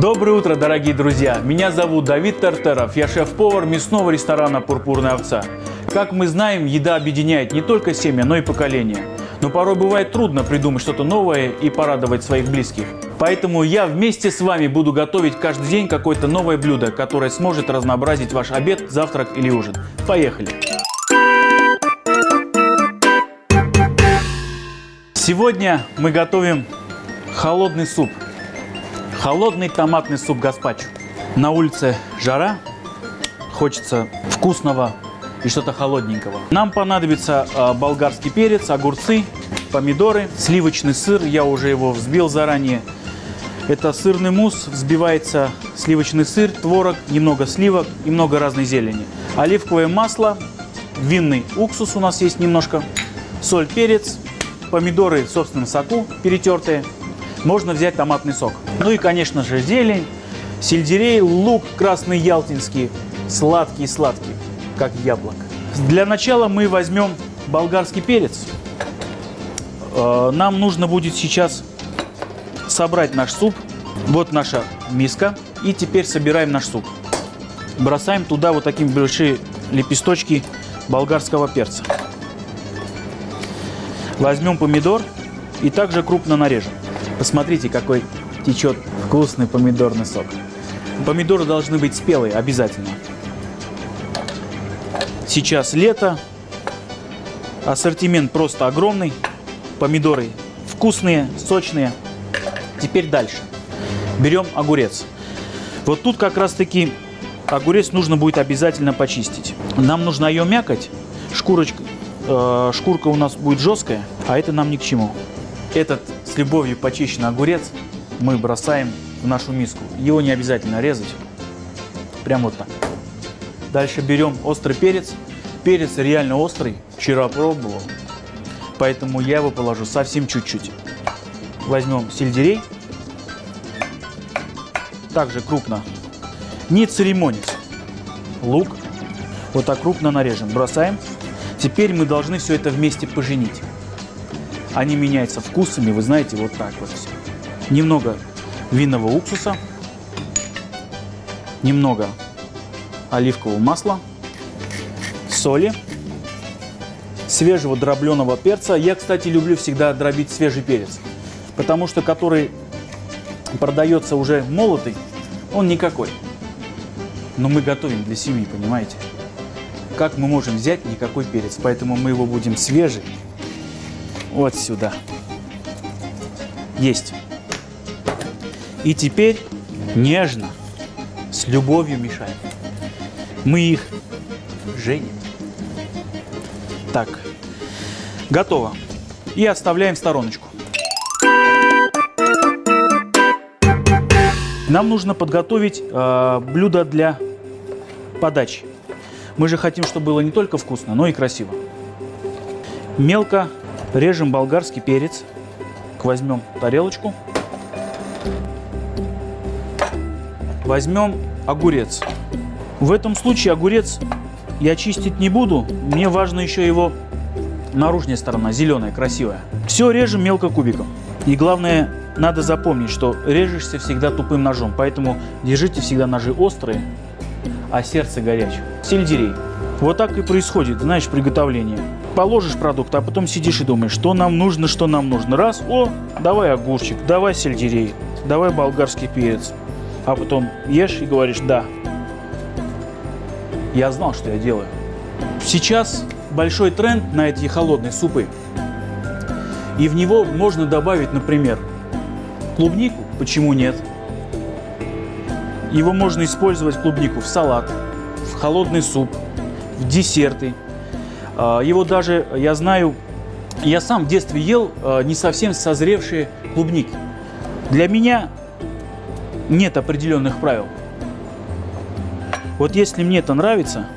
Доброе утро, дорогие друзья! Меня зовут Давид Тертеров, я шеф-повар мясного ресторана «Пурпурная овца». Как мы знаем, еда объединяет не только семьи, но и поколения. Но порой бывает трудно придумать что-то новое и порадовать своих близких. Поэтому я вместе с вами буду готовить каждый день какое-то новое блюдо, которое сможет разнообразить ваш обед, завтрак или ужин. Поехали! Сегодня мы готовим холодный суп. Холодный томатный суп гаспачо. На улице жара, хочется вкусного и что-то холодненького. Нам понадобится болгарский перец, огурцы, помидоры, сливочный сыр. Я уже его взбил заранее. Это сырный мусс. Взбивается сливочный сыр, творог, немного сливок и много разной зелени. Оливковое масло, винный уксус у нас есть немножко, соль, перец, помидоры в собственном соку перетертые. Можно взять томатный сок. Ну и, конечно же, зелень, сельдерей, лук красный ялтинский, сладкий-сладкий, как яблоко. Для начала мы возьмем болгарский перец. Нам нужно будет сейчас собрать наш суп. Вот наша миска. И теперь собираем наш суп. Бросаем туда вот такие большие лепесточки болгарского перца. Возьмем помидор и также крупно нарежем. Посмотрите, какой течет вкусный помидорный сок. Помидоры должны быть спелые, обязательно. Сейчас лето, ассортимент просто огромный. Помидоры вкусные, сочные. Теперь дальше. Берем огурец. Вот тут как раз-таки огурец нужно будет обязательно почистить. Нам нужна ее мякоть. Шкурка у нас будет жесткая, а это нам ни к чему. Этот с любовью почищенный огурец мы бросаем в нашу миску. Его не обязательно резать. Прям вот так. Дальше берем острый перец. Перец реально острый. Вчера пробовал. Поэтому я его положу совсем чуть-чуть. Возьмем сельдерей. Также крупно. Не церемонить. Лук. Вот так крупно нарежем. Бросаем. Теперь мы должны все это вместе поженить. Они меняются вкусами, вы знаете, вот так вот все. Немного винного уксуса, немного оливкового масла, соли, свежего дробленого перца. Я, кстати, люблю всегда дробить свежий перец, потому что который продается уже молотый, он никакой. Но мы готовим для семьи, понимаете? Как мы можем взять никакой перец? Поэтому мы его будем свежий. Вот сюда. Есть. И теперь нежно, с любовью мешаем. Мы их женим. Так, готово. И оставляем в стороночку. Нам нужно подготовить блюдо для подачи. Мы же хотим, чтобы было не только вкусно, но и красиво. Мелко режем болгарский перец. Возьмем тарелочку. Возьмем огурец. В этом случае огурец я чистить не буду. Мне важно еще его наружная сторона, зеленая, красивая. Все режем мелко кубиком. И главное, надо запомнить, что режешься всегда тупым ножом. Поэтому держите всегда ножи острые, а сердце горячее. Сельдерей. Вот так и происходит, знаешь, приготовление. Положишь продукт, а потом сидишь и думаешь, что нам нужно, что нам нужно. Раз, о, давай огурчик, давай сельдерей, давай болгарский перец. А потом ешь и говоришь, да, я знал, что я делаю. Сейчас большой тренд на эти холодные супы. И в него можно добавить, например, клубнику, почему нет? Его можно использовать, клубнику, в салат, в холодный суп, в десерты. Его даже, я знаю, я сам в детстве ел не совсем созревшие клубники. Для меня нет определенных правил. Вот если мне это нравится,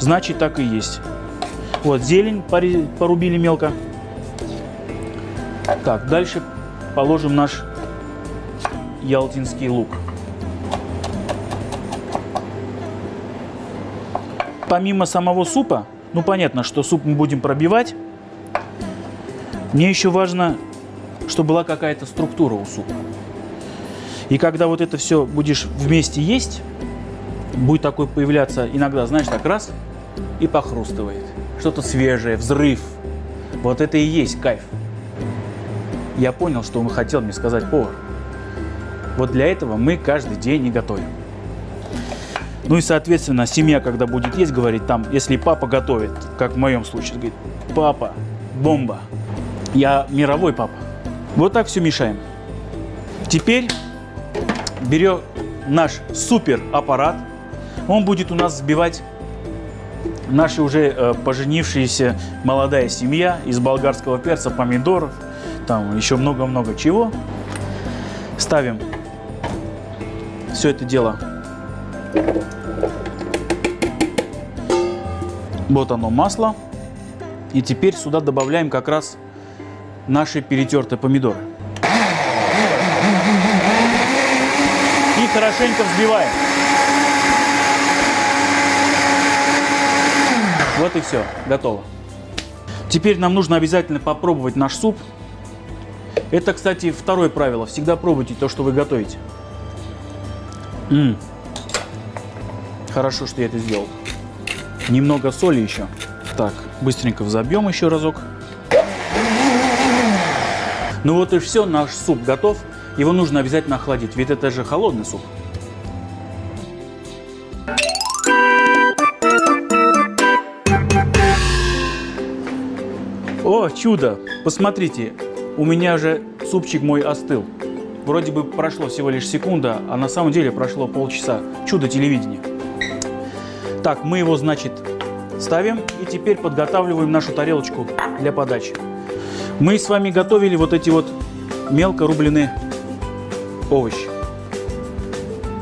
значит так и есть. Вот зелень порубили мелко. Так, дальше положим наш ялтинский лук. Помимо самого супа, ну, понятно, что суп мы будем пробивать. Мне еще важно, чтобы была какая-то структура у супа. И когда вот это все будешь вместе есть, будет такой появляться иногда, знаешь, так раз и похрустывает. Что-то свежее, взрыв. Вот это и есть кайф. Я понял, что он хотел мне сказать повар. Вот для этого мы каждый день и готовим. Ну и, соответственно, семья, когда будет есть, говорит, там, если папа готовит, как в моем случае, говорит, папа, бомба, я мировой папа. Вот так все мешаем. Теперь берем наш супер аппарат. Он будет у нас сбивать наши уже поженившиеся молодая семья из болгарского перца, помидоров, там еще много-много чего. Ставим все это дело. Вот оно, масло. И теперь сюда добавляем как раз наши перетертые помидоры. И хорошенько взбиваем. Вот и все, готово. Теперь нам нужно обязательно попробовать наш суп. Это, кстати, второе правило. Всегда пробуйте то, что вы готовите. Хорошо, что я это сделал. Немного соли еще. Так, быстренько взобьем еще разок. Ну вот и все, наш суп готов. Его нужно обязательно охладить, ведь это же холодный суп. О, чудо! Посмотрите, у меня же супчик мой остыл. Вроде бы прошло всего лишь секунда, а на самом деле прошло полчаса. Чудо телевидения. Так, мы его, значит, ставим и теперь подготавливаем нашу тарелочку для подачи. Мы с вами готовили вот эти вот мелко рубленые овощи.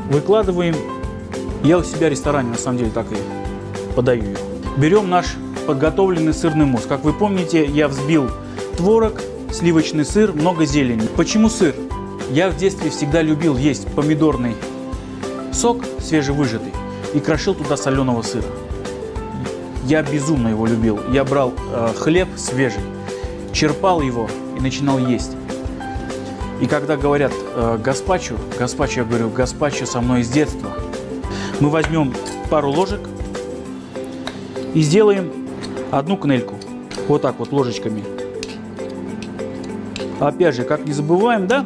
Выкладываем. Я у себя в ресторане, на самом деле, так и подаю ее. Берем наш подготовленный сырный мусс. Как вы помните, я взбил творог, сливочный сыр, много зелени. Почему сыр? Я в детстве всегда любил есть помидорный сок, свежевыжатый. И крошил туда соленого сыра. Я безумно его любил. Я брал хлеб свежий, черпал его и начинал есть. И когда говорят гаспачо, гаспачо, я говорю, гаспачо со мной с детства. Мы возьмем пару ложек и сделаем одну кнельку. Вот так вот ложечками. Опять же, как не забываем, да?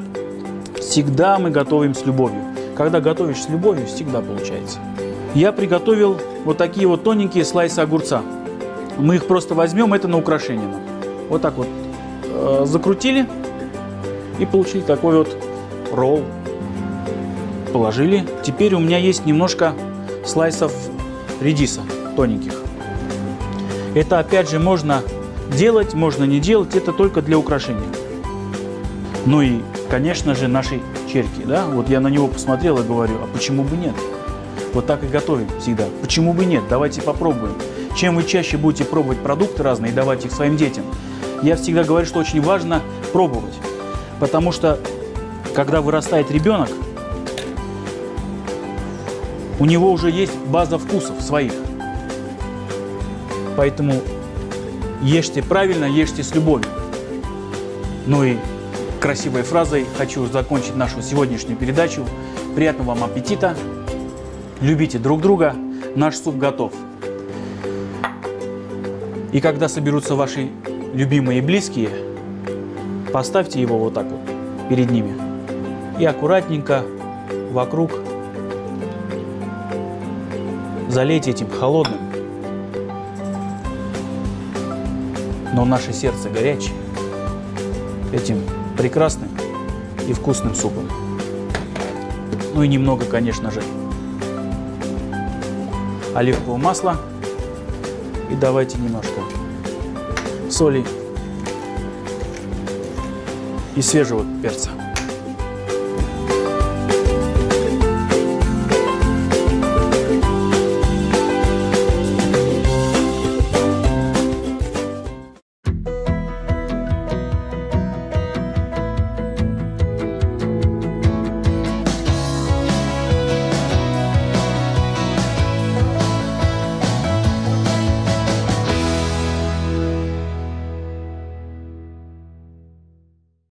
Всегда мы готовим с любовью. Когда готовишь с любовью, всегда получается. Я приготовил вот такие вот тоненькие слайсы огурца. Мы их просто возьмем, это на украшение. Вот так вот закрутили и получили такой вот ролл. Положили. Теперь у меня есть немножко слайсов редиса тоненьких. Это опять же можно делать, можно не делать, это только для украшения. Ну и, конечно же, наши черки, да? Вот я на него посмотрел и говорю, а почему бы нет? Вот так и готовим всегда. Почему бы нет? Давайте попробуем. Чем вы чаще будете пробовать продукты разные и давать их своим детям, я всегда говорю, что очень важно пробовать. Потому что, когда вырастает ребенок, у него уже есть база вкусов своих. Поэтому ешьте правильно, ешьте с любовью. Ну и красивой фразой хочу закончить нашу сегодняшнюю передачу. Приятного вам аппетита! Любите друг друга, наш суп готов. И когда соберутся ваши любимые и близкие, поставьте его вот так вот перед ними. И аккуратненько вокруг залейте этим холодным. Но наше сердце горячее этим прекрасным и вкусным супом. Ну и немного, конечно же, оливкового масла и давайте немножко соли и свежего перца.